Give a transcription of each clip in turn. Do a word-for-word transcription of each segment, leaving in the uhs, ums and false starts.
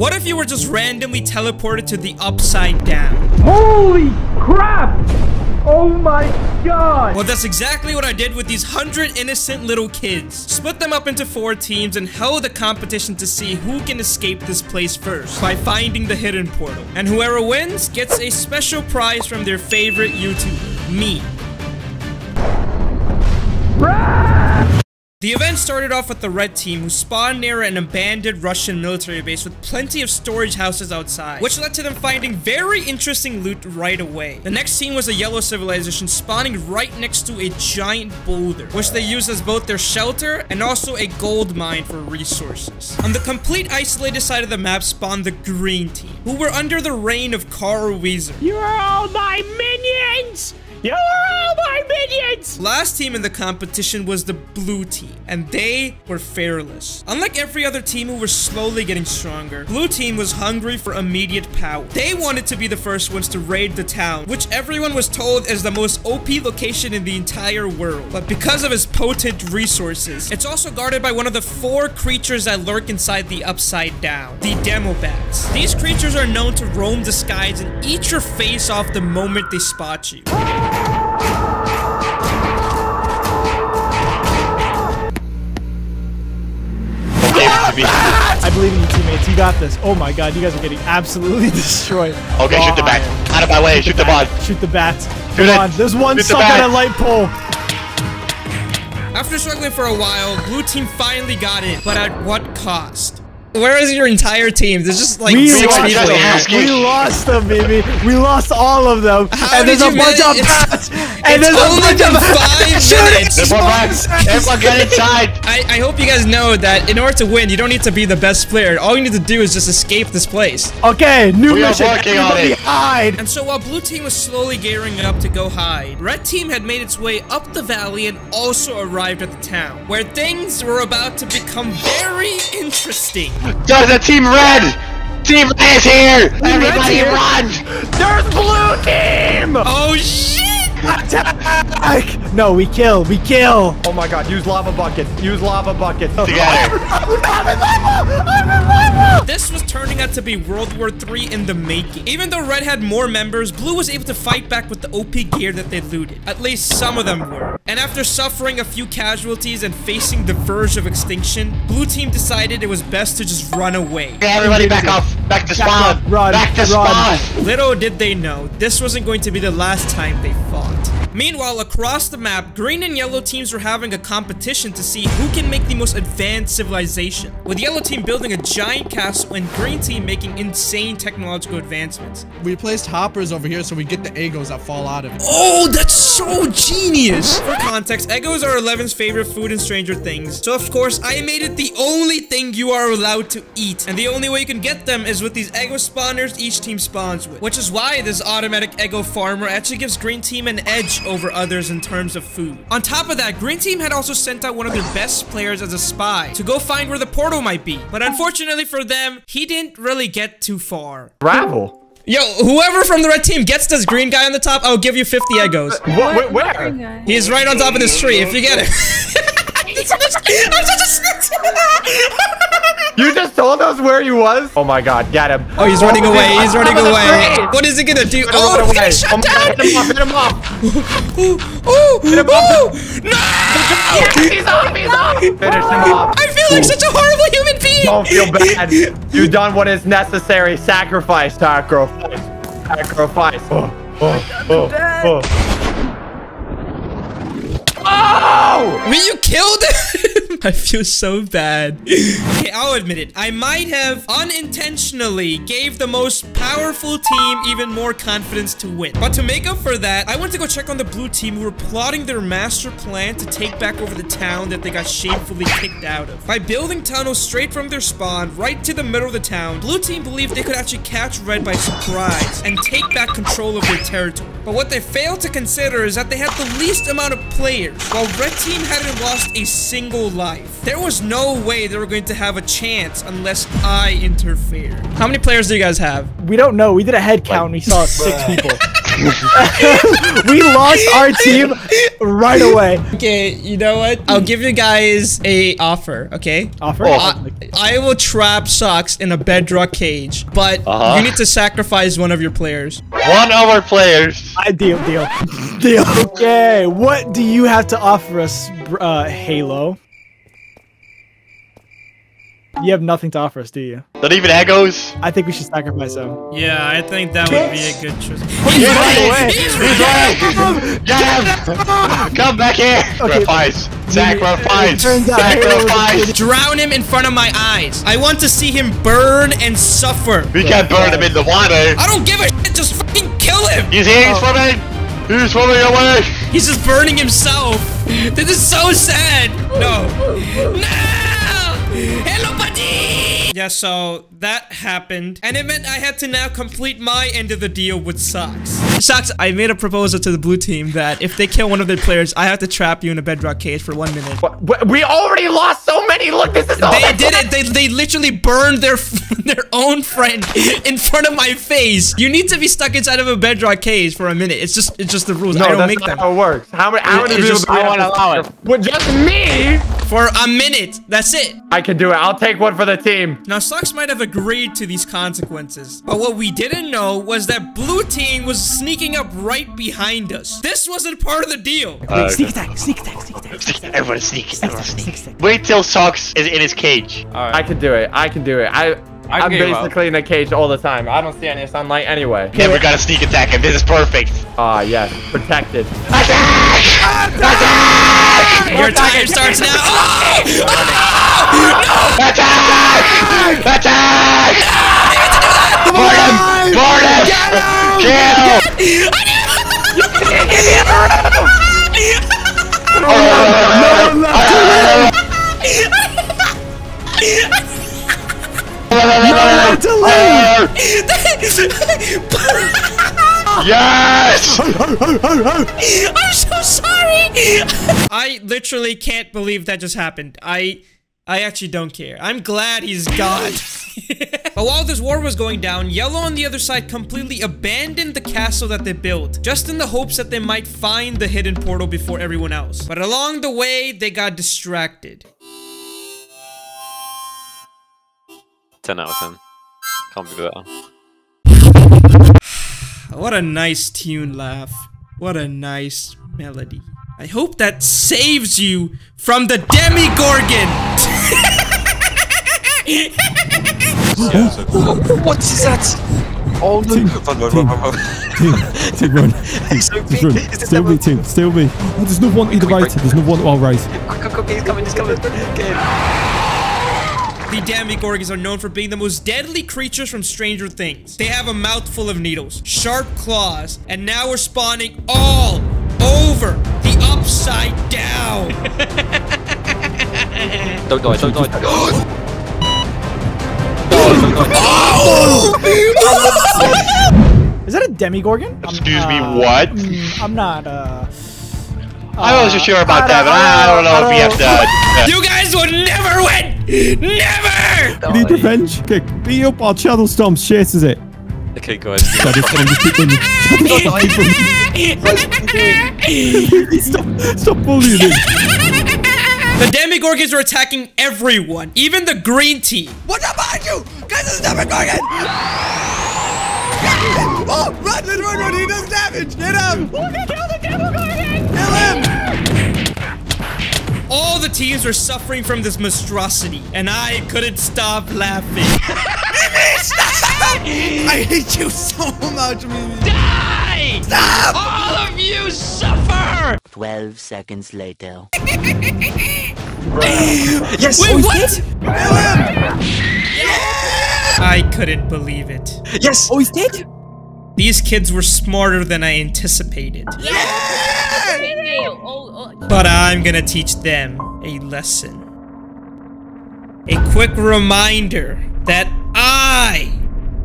What if you were just randomly teleported to the Upside Down? Holy crap! Oh my god! Well, that's exactly what I did with these hundred innocent little kids. Split them up into four teams and held a competition to see who can escape this place first by finding the hidden portal. And whoever wins gets a special prize from their favorite YouTuber, me. The event started off with the red team, who spawned near an abandoned Russian military base with plenty of storage houses outside, which led to them finding very interesting loot right away. The next team was a yellow civilization spawning right next to a giant boulder, which they used as both their shelter and also a gold mine for resources. On the complete isolated side of the map spawned the green team, who were under the reign of Carl Wieser. You are all my minions! You are all my minions! Last team in the competition was the blue team, and they were fearless. Unlike every other team who were slowly getting stronger, blue team was hungry for immediate power. They wanted to be the first ones to raid the town, which everyone was told is the most O P location in the entire world. But because of its potent resources, it's also guarded by one of the four creatures that lurk inside the Upside Down, the Demobats. These creatures are known to roam the skies and eat your face off the moment they spot you. I believe in you, teammates. You got this. Oh my god, you guys are getting absolutely destroyed. Okay, wow. Shoot the bat. Out of my way. Shoot, shoot the, the bat. Shoot the bat. Come shoot on. It. There's one stuck on a light pole. After struggling for a while, blue team finally got it, but at what cost? Where is your entire team? There's just like we six lost people them. We lost them, baby. We lost all of them. How and there's a bunch of bats. And there's a bunch of bats. Shoot it! Everyone get inside. I, I hope you guys know that in order to win, you don't need to be the best player. All you need to do is just escape this place. Okay, new we mission. Are working on it. Hide. And so while blue team was slowly gearing up to go hide, red team had made its way up the valley and also arrived at the town, where things were about to become very interesting. There's a team red! Team red is here! Everybody run! There's blue team! Oh shit! Attack! No, we kill, we kill! Oh my god, use lava bucket, use lava bucket. Together. I'm in lava! I'm in lava! This was turning out to be World War Three in the making. Even though red had more members, blue was able to fight back with the O P gear that they looted. At least some of them were. And after suffering a few casualties and facing the verge of extinction, blue team decided it was best to just run away. Hey, everybody back off! Back to spawn! Run, back to run. spawn! Little did they know, this wasn't going to be the last time they fought. Meanwhile, across the map, green and yellow teams were having a competition to see who can make the most advanced civilization, with yellow team building a giant castle and green team making insane technological advancements. We placed hoppers over here so we get the Eggos that fall out of it. Oh, that's so genius! Context, Eggos are eleven's favorite food in Stranger Things, so of course I made it the only thing you are allowed to eat, and the only way you can get them is with these Eggo spawners each team spawns with, which is why this automatic Eggo farmer actually gives green team an edge over others in terms of food. On top of that, green team had also sent out one of their best players as a spy to go find where the portal might be, but unfortunately for them, he didn't really get too far. Gravel. Yo, whoever from the red team gets this green guy on the top, I'll give you fifty Eggos. What, where? He's right on top of this tree, if you get it. I'm such a snitch. You just told us where he was? Oh my god, get him. Oh, he's running away, he's running away. What is he gonna do? Oh, he's gonna shut down. Hit him off, hit him off. Ooh, ooh, ooh. No! He's off, he's off. Finish him off. I feel like such a horrible human. Don't feel bad. You've done what is necessary. Sacrifice, sacrifice, sacrifice. Oh, oh, oh, oh. Oh! Were you killed? I feel so bad. Okay, I'll admit it. I might have unintentionally gave the most powerful team even more confidence to win. But to make up for that, I went to go check on the blue team who were plotting their master plan to take back over the town that they got shamefully kicked out of. By building tunnels straight from their spawn right to the middle of the town, blue team believed they could actually catch red by surprise and take back control of their territory. But what they failed to consider is that they had the least amount of players, while red team hadn't lost a single life. There was no way they were going to have a chance unless I interfered. How many players do you guys have? We don't know. We did a head count. And we saw six people. We lost our team right away. Okay, you know what? I'll give you guys a offer, okay? Offer? Oh. I, I will trap Socks in a bedrock cage, but uh-huh. you need to sacrifice one of your players. One of our players. I deal, deal. Deal. Okay, what do you have to offer us, uh, Halo? You have nothing to offer us, do you? Not even Eggos? I think we should sacrifice him. Yeah, I think that would be a good choice. He's right away! He's right! Get him! Come back here! Okay. Sacrifice! Sacrifice! Sacrifice! Drown him in front of my eyes! I want to see him burn and suffer! We can't burn him in the water! I don't give a shit! Just fucking kill him! He's here! He's swimming! He's swimming away! He's just burning himself! This is so sad! No! No! Hello, buddy! Yeah, so that happened, and it meant I had to now complete my end of the deal with Socks. Socks, I made a proposal to the blue team that if they kill one of their players, I have to trap you in a bedrock cage for one minute. What? We already lost so many! Look, this is all They did it! They, they literally burned their their own friend in front of my face! You need to be stuck inside of a bedrock cage for a minute. It's just it's just the rules. No, I don't make them. That's not how it works. How many, how many people do you want to allow it? Well, just me! For a minute! That's it! I I can do it. I'll take one for the team. Now, Socks might have agreed to these consequences, but what we didn't know was that blue team was sneaking up right behind us. This wasn't part of the deal. Uh, sneak attack, sneak attack, sneak attack. Sneak attack. Everyone sneak, sneak everyone sneak. Sneak, sneak. Wait till Socks is in his cage. All right. I can do it. I can do it. I... I'm, I'm basically up. in a cage all the time. I don't see any sunlight anyway. Yeah, we got a sneak attack and this is perfect. Ah, uh, yes. Protected. Attack! Attack! Your time starts now. Oh! Oh! No! Attack! Attack! No! Gordon! Gordon! Get him! Get him! I need him! No, no, no, yes! I'm so sorry! I literally can't believe that just happened. I I actually don't care. I'm glad he's gone. But while this war was going down, Yellow on the other side completely abandoned the castle that they built, just in the hopes that they might find the hidden portal before everyone else. But along the way, they got distracted. ten out of ten. Can't do that. What a nice tune, laugh. What a nice melody. I hope that saves you from the Demogorgon. What is that? Oh no! Team, team, run! Still me, team, still me. Oh, there's no one either right. There's no one all right. He's coming! He's coming! The Demogorgons are known for being the most deadly creatures from Stranger Things. They have a mouthful of needles, sharp claws, and now we're spawning all over the Upside Down. Don't die, don't die. Oh! Is that a Demogorgon? Excuse me, what? I'm not, uh... I wasn't sure about I that, but I don't know I don't if we have to. Uh, you guys will never win! Never! We need revenge. Okay, beat up our Shadowstorm shit, is it? Okay, guys. Stop, stop bullying me. The Demogorgons are attacking everyone, even the green team. What's up behind you? Guys, it's a Demogorgon! Oh, run, run, run, run, he does damage! Get him! We're gonna kill the Demogorgon! Kill him! All the teams are suffering from this monstrosity, and I couldn't stop laughing. Mimi, stop! I hate you so much, Mimi. Die! Stop! All of you suffer! Twelve seconds later. Yes, wait, what? Kill him! I couldn't believe it. Yes! Oh, he's dead? These kids were smarter than I anticipated. Yeah! But I'm gonna teach them a lesson. A quick reminder that I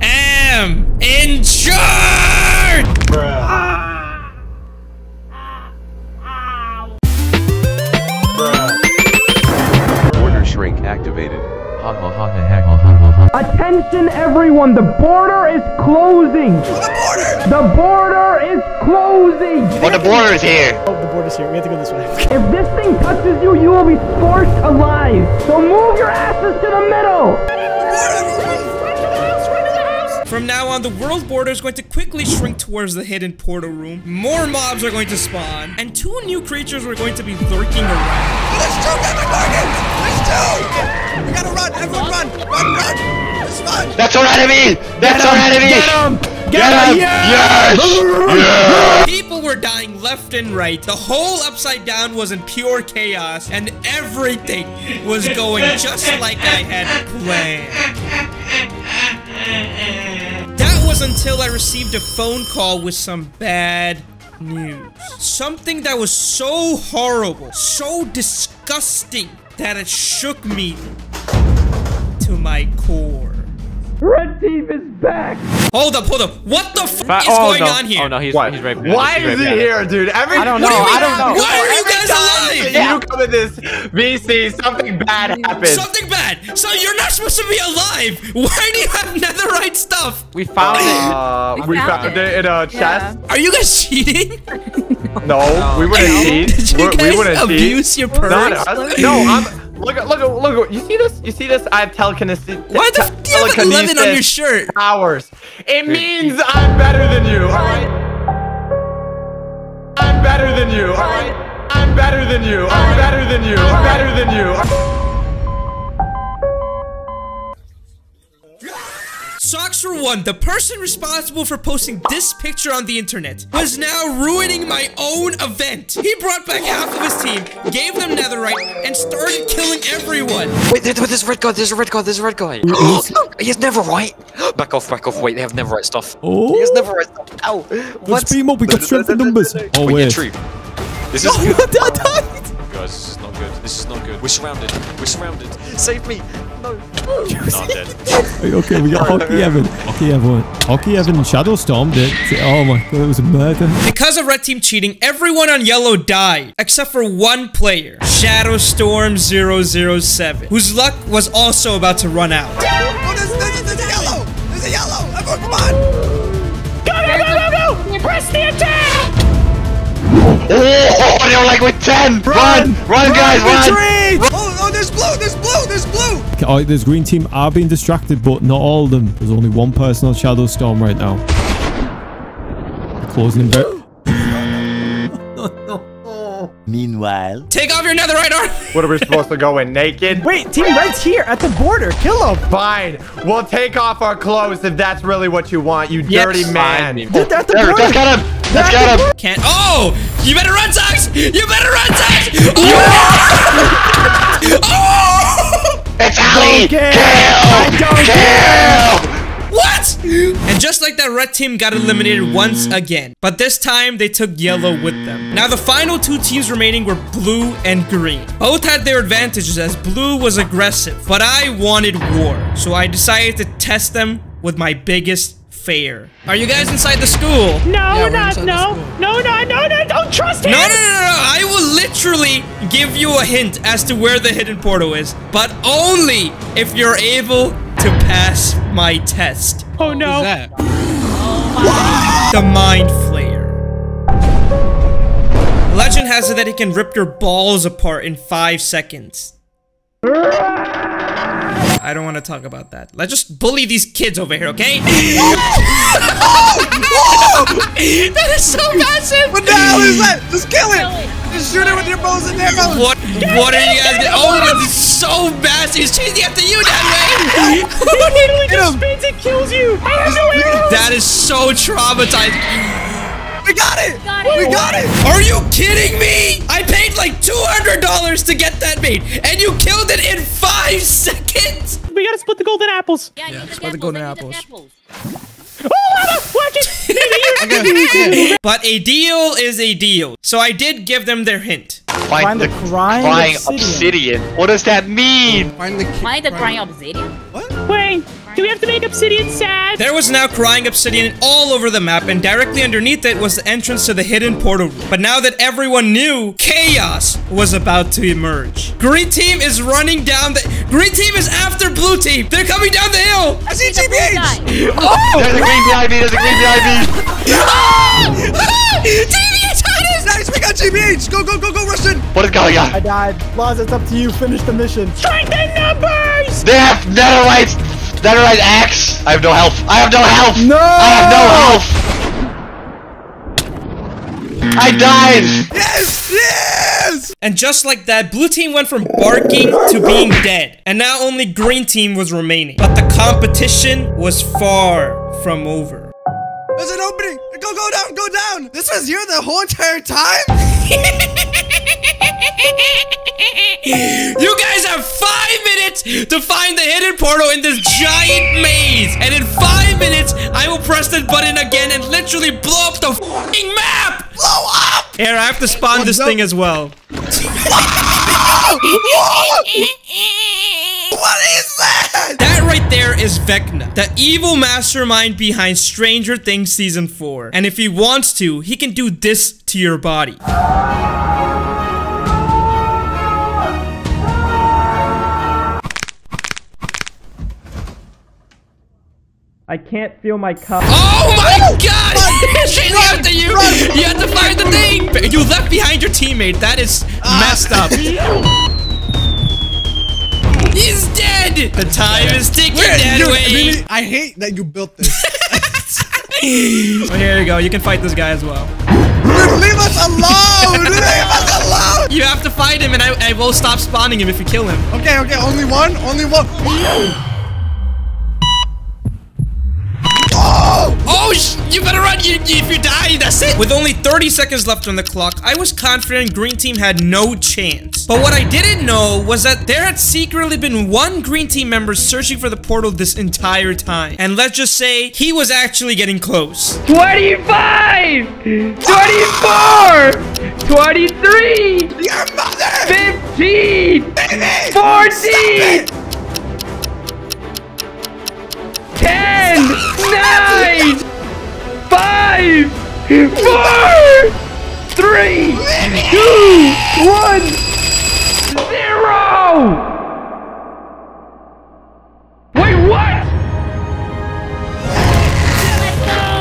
am in charge! Bruh. Attention everyone! everyone, the border is closing! Oh, the border! The border is closing! Oh, the border is here! Oh, the border is here. We have to go this way. If this thing touches you, you will be scorched alive! So move your asses to the middle! From now on, the world border is going to quickly shrink towards the hidden portal room. More mobs are going to spawn, and two new creatures are going to be lurking around. There's two Demogorgon! There's two! We gotta run! Everyone run! Run, run! Just run! That's our enemy! That's our enemy! Get him! Get him! Yes! Yes! People were dying left and right. The whole Upside Down was in pure chaos, and everything was going just like I had planned. That was until I received a phone call with some bad news. Something that was so horrible, so disgusting, that it shook me to my core. Red team is back! Hold up, hold up. What the f uh, is oh, going no. on here? Oh no, he's, he's right behind. Why he's is he here, dude? Every I don't know, do I don't know. Why are you guys alive? Yeah. You come in this V C, something bad happens. Something bad! So you're not supposed to be alive! Why do you have netherite stuff? We found uh, it. We found, found it. it in a chest. Yeah. Are you guys cheating? no, no, we wouldn't cheat. Did you guys we wouldn't abuse cheat. your perks? No, I'm... Look, look, look, look, you see this? You see this? I have telekinesis. Why the f do you have eleven on your shirt? Powers. It means I'm better than you, all right? I'm better than you, all right? I'm better than you, I'm better than you, I'm better than you. Socksfor one, the person responsible for posting this picture on the internet, was now ruining my own event. He brought back half of his team, gave them netherite, and started killing everyone. Wait, wait, wait, there's a red guy, there's a red guy, there's a red guy. He has netherite. Back off, back off, wait, they have netherite stuff. Oh. He has netherite stuff. Ow. What? Let's beam up, we got strength in numbers. Oh, wait. Yeah, true. This is good. Guys, this is not good. This is not good. We're surrounded. We're surrounded. Save me. No. No, I'm dead. Okay, we got Hockey Evan. Hockey Evan. Hockey Evan and Shadowstorm it. Oh my god, it was a murder. Because of red team cheating, everyone on yellow died. Except for one player, Shadowstorm zero zero seven, whose luck was also about to run out. Oh, there's, there's, there's a yellow! There's a yellow! Everyone, come on! Go, go, go, go! Press the attack! Oh, they were like with ten! Run! Run, run, run guys, retreat. run! Oh, oh, there's blue! There's blue! There's blue! All right, this green team are being distracted, but not all of them. There's only one person on Shadowstorm right now. Closing him down. no, no. Meanwhile, take off your netherite arm. What are we supposed to go in naked? Wait, Team Red's here at the border. Kill him. Fine. We'll take off our clothes if that's really what you want, you yep. dirty man. Dude, they're at the there, border. Let's get him. Let's get him. Can't. Oh, you better run, Sox. You better run, Sox. Oh. oh. It's Ali. Kill. Kill. Kill. Kill. What? And just like that, red team got eliminated once again. But this time, they took yellow with them. Now, the final two teams remaining were blue and green. Both had their advantages as blue was aggressive, but I wanted war. So I decided to test them with my biggest fair. Are you guys inside the school? No, yeah, not, no, no, no, no, no, don't trust him. No, no, no, no, I will literally give you a hint as to where the hidden portal is, but only if you're able to pass my test. Oh no. What is that? Oh, the Mind Flayer. Legend has it that it can rip your balls apart in five seconds. I don't want to talk about that. Let's just bully these kids over here, okay? That is so massive! What the hell is that? Just kill it! Just shoot it with your balls and their balls. What, what are you guys doing? Oh, this is so fast. He's chasing after you that way. He literally just spins and kills you. I have no arrows. That is so traumatizing. We got it! Got it. We got it! Are you kidding me? I paid like two hundred dollars to get that made, and you killed it in five seconds? We gotta split the golden apples. Yeah, yeah split apples, the golden apples. apples. But a deal is a deal. So I did give them their hint. Find, Find the, the crying, crying obsidian. obsidian. What does that mean? Find the, Find the crying obsidian? What? Wait, do we have to make Obsidian sad? There was now crying obsidian all over the map, and directly underneath it was the entrance to the hidden portal. But now that everyone knew, chaos was about to emerge. Green team is running down the- Green team is after blue team! They're coming down the hill! I see G B H! Oh! There's a green behind me! There's a green behind me! G B H! Nice! We got G B H! Go, go, go, go, Russian! What is going on? I died. Laz, it's up to you. Finish the mission. Strengthen numbers! They have netherite! Netherite axe! I have no health! I have no health! No! I have no health! I died! Yes! Yes! And just like that, blue team went from barking to being dead. And now only green team was remaining. But the competition was far from over. There's an opening! Go, go down, go down! This was here the whole entire time? You guys have five minutes to find the hidden portal in this giant maze! And in five minutes, I will press that button again and literally blow up the f***ing map! Blow up! Here, I have to spawn oh, this no. thing as well. What is that? That right there is Vecna, the evil mastermind behind Stranger Things Season four. And if he wants to, he can do this to your body. I can't feel my cup. Oh my god! She's after you! Run. You have to fire the thing! You left behind your teammate. That is uh. messed up. He's dead! The time is ticking that way! Really? I hate that you built this. Well, here you go. You can fight this guy as well. Leave us alone! Leave us alone! You have to fight him and I, I will stop spawning him if you kill him. Okay, okay. Only one? Only one? Oh! Oh, sh you better run. You, you, if you die, that's it. With only thirty seconds left on the clock, I was confident green team had no chance. But what I didn't know was that there had secretly been one green team member searching for the portal this entire time. And let's just say he was actually getting close. twenty-five! twenty-four! twenty-three! Your mother! fifteen! Baby! fourteen! ten! nine! Five, four, three, two, one, zero. Wait, what? No!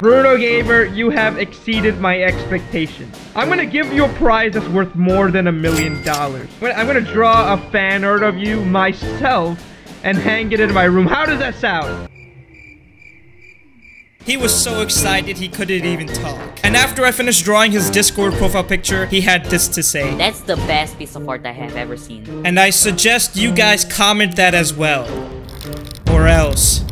Bruno Gamer, you have exceeded my expectations. I'm gonna give you a prize that's worth more than a million dollars. I'm gonna draw a fan art of you myself and hang it in my room. How does that sound? He was so excited he couldn't even talk. And after I finished drawing his Discord profile picture, he had this to say. That's the best piece of art I have ever seen. And I suggest you guys comment that as well. Or else.